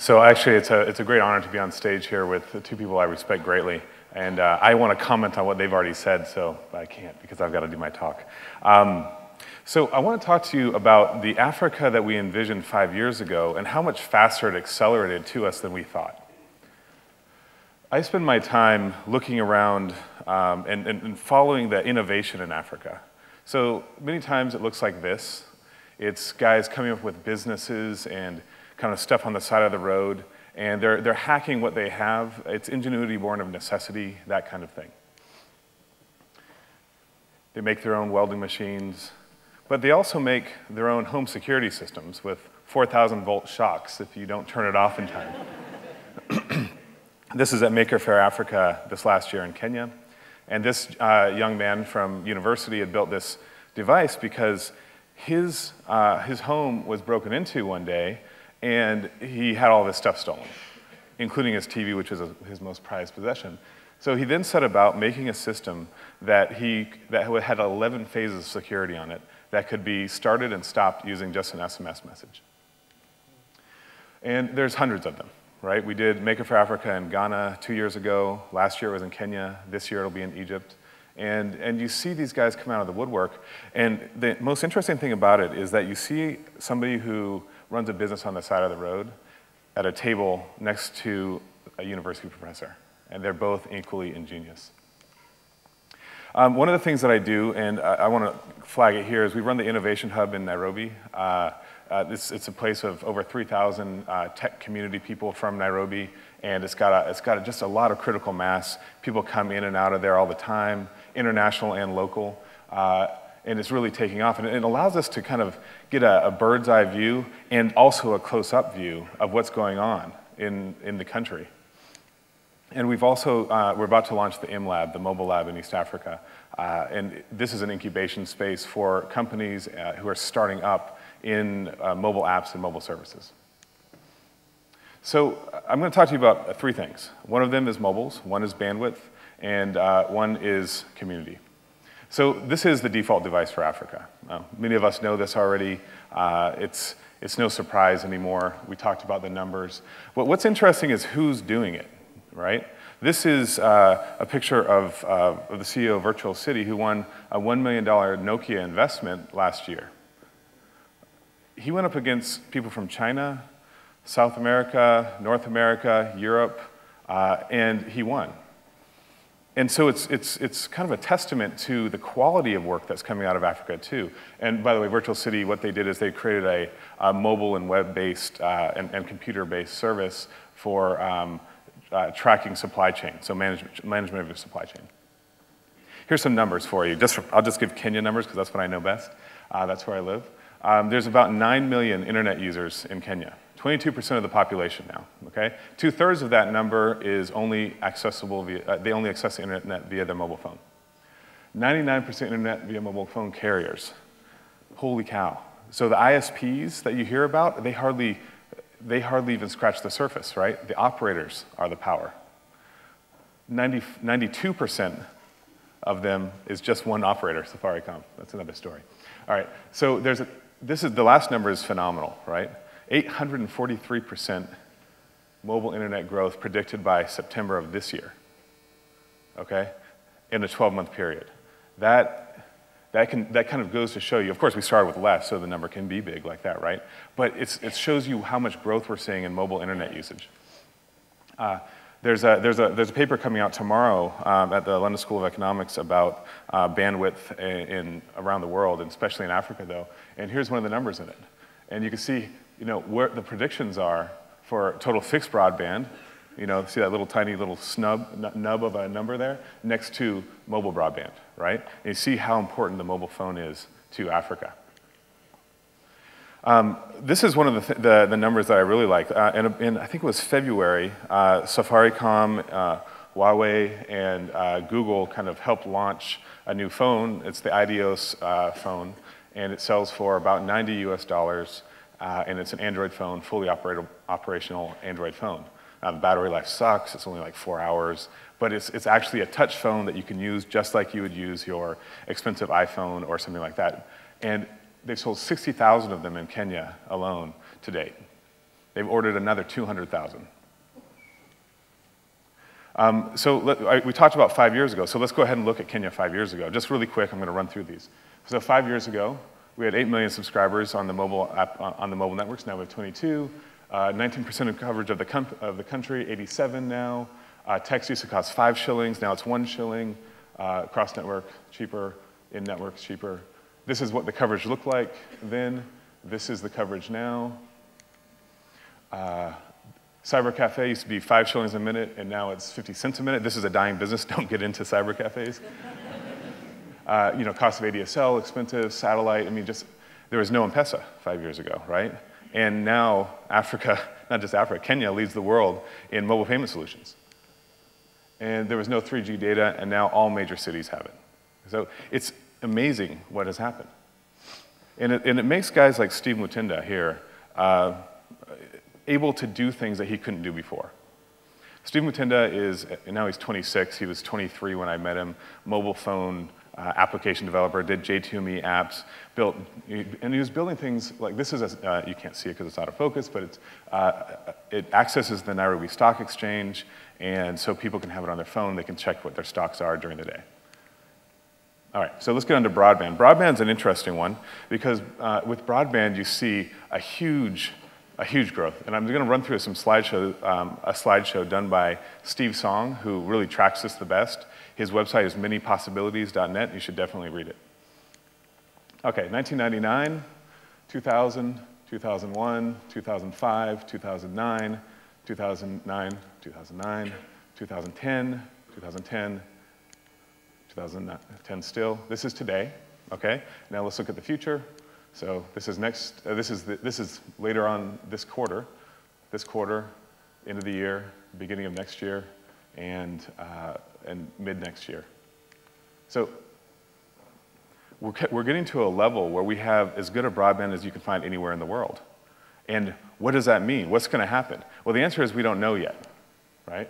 So actually, it's a great honor to be on stage here with the two people I respect greatly. And I want to comment on what they've already said, so I can't because I've got to do my talk. So I want to talk to you about the Africa that we envisioned 5 years ago and how much faster it accelerated to us than we thought. I spend my time looking around and following the innovation in Africa. So many times it looks like this. It's guys coming up with businesses and kind of stuff on the side of the road, and they're hacking what they have. It's ingenuity born of necessity, that kind of thing. They make their own welding machines, but they also make their own home security systems with 4,000-volt shocks if you don't turn it off in time. This is at Maker Faire Africa this last year in Kenya, and this young man from university had built this device because his home was broken into one day, and he had all this stuff stolen, including his TV, which is his most prized possession. So he then set about making a system that had 11 phases of security on it that could be started and stopped using just an SMS message. And there's hundreds of them, right? We did Maker Faire Africa in Ghana 2 years ago. Last year it was in Kenya. This year it'll be in Egypt. And you see these guys come out of the woodwork. And the most interesting thing about it is that you see somebody who runs a business on the side of the road at a table next to a university professor. And they're both equally ingenious. One of the things that I do, and I want to flag it here, is we run the Innovation Hub in Nairobi. It's a place of over 3,000 tech community people from Nairobi, and it's got just a lot of critical mass. People come in and out of there all the time, international and local, and it's really taking off. And it allows us to kind of get a bird's eye view and also a close-up view of what's going on in the country. And we've also, we're about to launch the M Lab, the mobile lab in East Africa. And this is an incubation space for companies who are starting up in mobile apps and mobile services. So I'm going to talk to you about three things. One of them is mobiles, one is bandwidth, and one is community. So this is the default device for Africa. Many of us know this already. It's no surprise anymore. We talked about the numbers. But what's interesting is who's doing it. Right? This is a picture of the CEO of Virtual City who won a $1 million Nokia investment last year. He went up against people from China, South America, North America, Europe, and he won. And so it's kind of a testament to the quality of work that's coming out of Africa too. And by the way, Virtual City, what they did is they created a mobile and web-based and computer-based service for tracking supply chain, so management of your supply chain. Here's some numbers for you. I'll just give Kenya numbers because that's what I know best. That's where I live. There's about 9 million internet users in Kenya, 22% of the population now. Okay, 2/3 of that number is only accessible via, they only access the internet via their mobile phone. 99% internet via mobile phone carriers. Holy cow! So the ISPs that you hear about, they hardly even scratch the surface, right? The operators are the power. 92% of them is just one operator, Safaricom. That's another story. All right, so the last number is phenomenal, right? 843% mobile internet growth predicted by September of this year, okay? In a 12-month period. That kind of goes to show you, of course we started with less, so the number can be big like that, right? But it shows you how much growth we're seeing in mobile internet usage. There's a paper coming out tomorrow at the London School of Economics about bandwidth around the world, and especially in Africa though, and here's one of the numbers in it. And you can see, you know, where the predictions are for total fixed broadband, you know, see that little tiny little nub of a number there, next to mobile broadband, right? And you see how important the mobile phone is to Africa. This is one of the numbers that I really like. And I think it was February, Safaricom, Huawei, and Google kind of helped launch a new phone. It's the IDEOS phone, and it sells for about $90 US, and it's an Android phone, fully operational Android phone. The battery life sucks, it's only like 4 hours, but it's actually a touch phone that you can use just like you would use your expensive iPhone or something like that. And they've sold 60,000 of them in Kenya alone to date. They've ordered another 200,000. We talked about 5 years ago, so let's go ahead and look at Kenya 5 years ago. Just really quick, I'm going to run through these. So 5 years ago, we had 8 million subscribers on the mobile app, on the mobile networks. Now we have 22, 19% of coverage of the country, 87 now. Text used to cost 5 shillings, now it's 1 shilling. Cross-network, cheaper. In-networks, cheaper. This is what the coverage looked like then. This is the coverage now. Cyber cafe used to be 5 shillings a minute, and now it's 50 cents a minute. This is a dying business. Don't get into cyber cafes. You know, cost of ADSL, expensive, satellite. I mean, just there was no M-PESA 5 years ago, right? And now Africa, not just Africa, Kenya leads the world in mobile payment solutions. And there was no 3G data, and now all major cities have it. So it's amazing what has happened. And it makes guys like Steve Mutinda here able to do things that he couldn't do before. Steve Mutinda is, and now he's 26, he was 23 when I met him, mobile phone application developer, did J2ME apps, built, and he was building things like, this is, you can't see it because it's out of focus, but it's, it accesses the Nairobi Stock Exchange, and so people can have it on their phone, they can check what their stocks are during the day. All right, so let's get on to broadband. Broadband's an interesting one because with broadband, you see a huge growth. And I'm gonna run through some slideshow, a slideshow done by Steve Song, who really tracks this the best. His website is manypossibilities.net. You should definitely read it. Okay, 1999, 2000, 2001, 2005, 2009, 2009, 2009, 2010, 2010, 2010 still. This is today, okay? Now let's look at the future. So this is next, this is later on this quarter, end of the year, beginning of next year, and mid next year. So we're getting to a level where we have as good a broadband as you can find anywhere in the world. And what does that mean? What's gonna happen? Well, the answer is we don't know yet, right?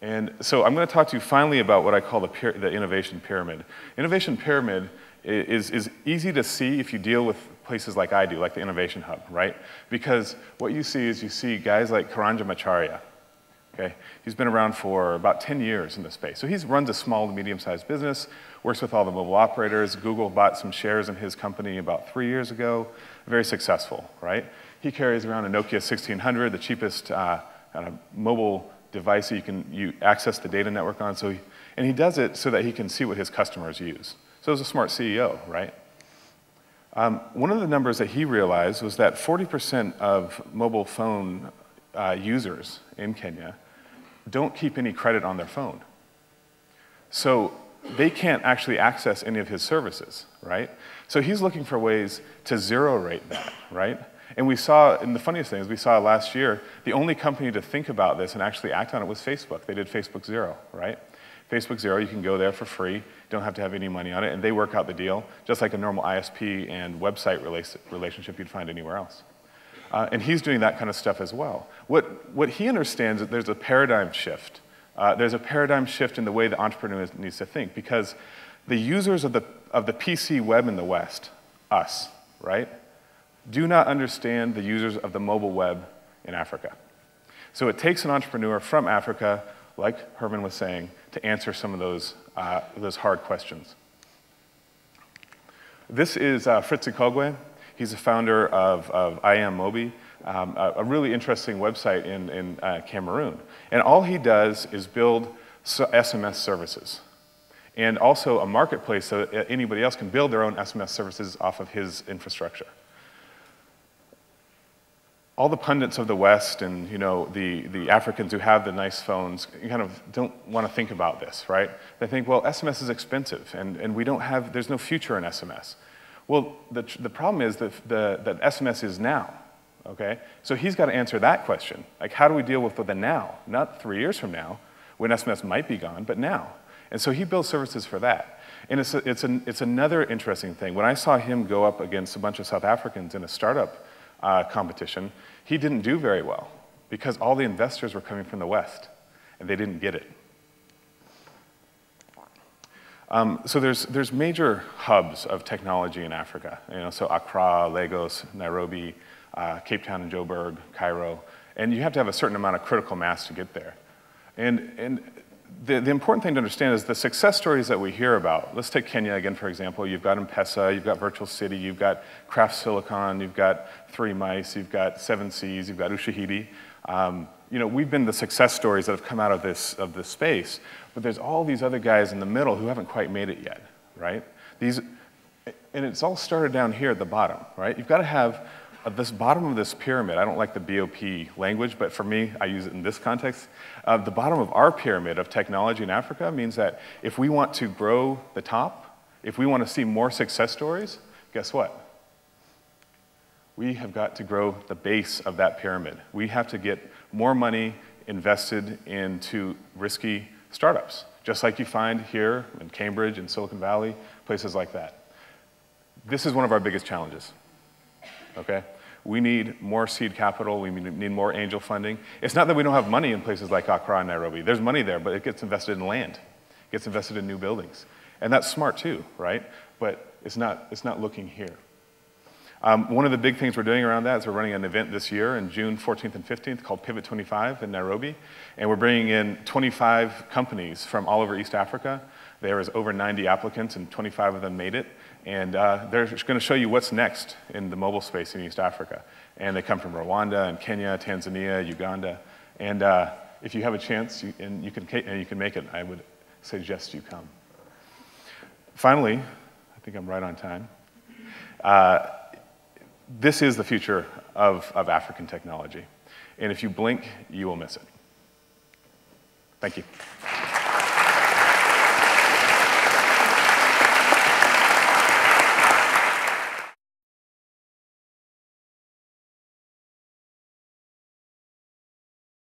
And so I'm going to talk to you finally about what I call the innovation pyramid. Innovation pyramid is easy to see if you deal with places like I do, like the Innovation Hub, right? Because what you see is you see guys like Karanja Macharia, okay? He's been around for about 10 years in this space. So he runs a small to medium-sized business, works with all the mobile operators. Google bought some shares in his company about 3 years ago. Very successful, right? He carries around a Nokia 1600, the cheapest kind of mobile device that you access the data network on, so he does it so that he can see what his customers use. So he's a smart CEO, right? One of the numbers that he realized was that 40% of mobile phone users in Kenya don't keep any credit on their phone. So they can't actually access any of his services, right? So he's looking for ways to zero rate that, right? And we saw, and the funniest thing is we saw last year, the only company to think about this and actually act on it was Facebook. They did Facebook Zero, right? Facebook Zero, you can go there for free, don't have to have any money on it, and they work out the deal, just like a normal ISP and website relationship you'd find anywhere else. And he's doing that kind of stuff as well. What he understands is that there's a paradigm shift. There's a paradigm shift in the way the entrepreneur needs to think, because the users of the PC web in the West, us, right? Do not understand the users of the mobile web in Africa. So it takes an entrepreneur from Africa, like Herman was saying, to answer some of those hard questions. This is Fritzi Kogwe. He's the founder of I Am Moby, a really interesting website in Cameroon. And all he does is build SMS services, and also a marketplace so that anybody else can build their own SMS services off of his infrastructure. All the pundits of the West and, you know, the Africans who have the nice phones kind of don't want to think about this, right? They think, well, SMS is expensive, and we don't have, there's no future in SMS. Well, the problem is that SMS is now, okay? So he's got to answer that question. Like, how do we deal with the now? Not 3 years from now, when SMS might be gone, but now. And so he builds services for that. And it's another interesting thing. When I saw him go up against a bunch of South Africans in a startup competition, he didn't do very well because all the investors were coming from the West and they didn't get it. So there's major hubs of technology in Africa, you know, so Accra, Lagos, Nairobi, Cape Town and Joburg, Cairo, And you have to have a certain amount of critical mass to get there. And the important thing to understand is the success stories that we hear about. Let's take Kenya again, for example. You've got M-PESA, you've got Virtual City, you've got Craft Silicon, you've got Three Mice, you've got Seven Seas, you've got Ushahidi. You know, we've been the success stories that have come out of this space, but there's all these other guys in the middle who haven't quite made it yet, right? And it's all started down here at the bottom, right? You've got to have this bottom of this pyramid. I don't like the BOP language, but for me, I use it in this context. The bottom of our pyramid of technology in Africa means that if we want to grow the top, if we want to see more success stories, guess what? We have got to grow the base of that pyramid. We have to get more money invested into risky startups, just like you find here in Cambridge and Silicon Valley, places like that. This is one of our biggest challenges, okay? We need more seed capital, we need more angel funding. It's not that we don't have money in places like Accra and Nairobi. There's money there, but it gets invested in land. It gets invested in new buildings. And that's smart too, right? But it's not looking here. One of the big things we're doing around that is we're running an event this year in June 14th and 15th called Pivot 25 in Nairobi. And we're bringing in 25 companies from all over East Africa. There was over 90 applicants and 25 of them made it. And they're going to show you what's next in the mobile space in East Africa. And they come from Rwanda and Kenya, Tanzania, Uganda. And if you have a chance and you can make it, I would suggest you come. Finally, I think I'm right on time. This is the future of African technology. And if you blink, you will miss it. Thank you.